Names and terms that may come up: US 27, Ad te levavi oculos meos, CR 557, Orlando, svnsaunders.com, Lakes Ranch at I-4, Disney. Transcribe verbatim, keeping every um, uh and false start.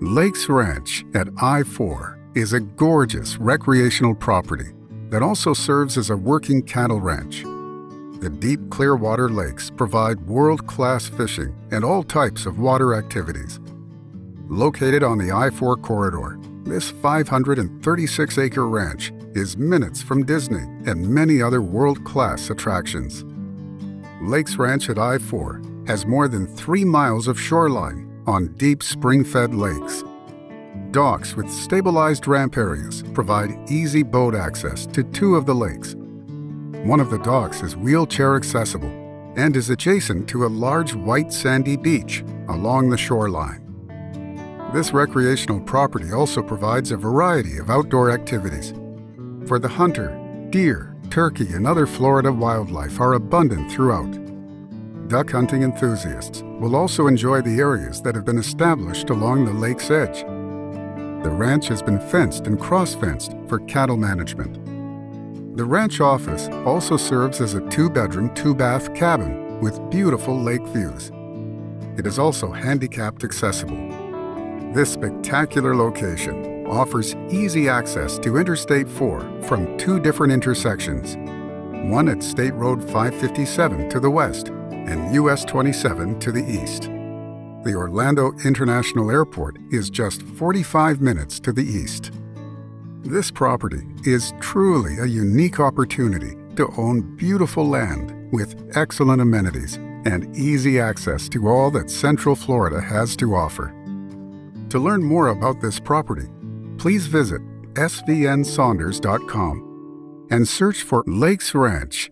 Lakes Ranch at I four is a gorgeous recreational property that also serves as a working cattle ranch. The deep, clear water lakes provide world-class fishing and all types of water activities. Located on the I four corridor, this five hundred thirty-six acre ranch is minutes from Disney and many other world-class attractions. Lakes Ranch at I four has more than three miles of shoreline on deep spring-fed lakes. Docks with stabilized ramp areas provide easy boat access to two of the lakes. One of the docks is wheelchair accessible and is adjacent to a large white sandy beach along the shoreline. This recreational property also provides a variety of outdoor activities. For the hunter, deer, turkey and other Florida wildlife are abundant throughout. Duck hunting enthusiasts will also enjoy the areas that have been established along the lake's edge. The ranch has been fenced and cross-fenced for cattle management. The ranch office also serves as a two-bedroom, two-bath cabin with beautiful lake views. It is also handicapped accessible. This spectacular location offers easy access to Interstate four from two different intersections, one at State Road five fifty-seven to the west and U S twenty-seven to the east. The Orlando International Airport is just forty-five minutes to the east. This property is truly a unique opportunity to own beautiful land with excellent amenities and easy access to all that Central Florida has to offer. To learn more about this property, please visit S V N saunders dot com and search for Lakes Ranch.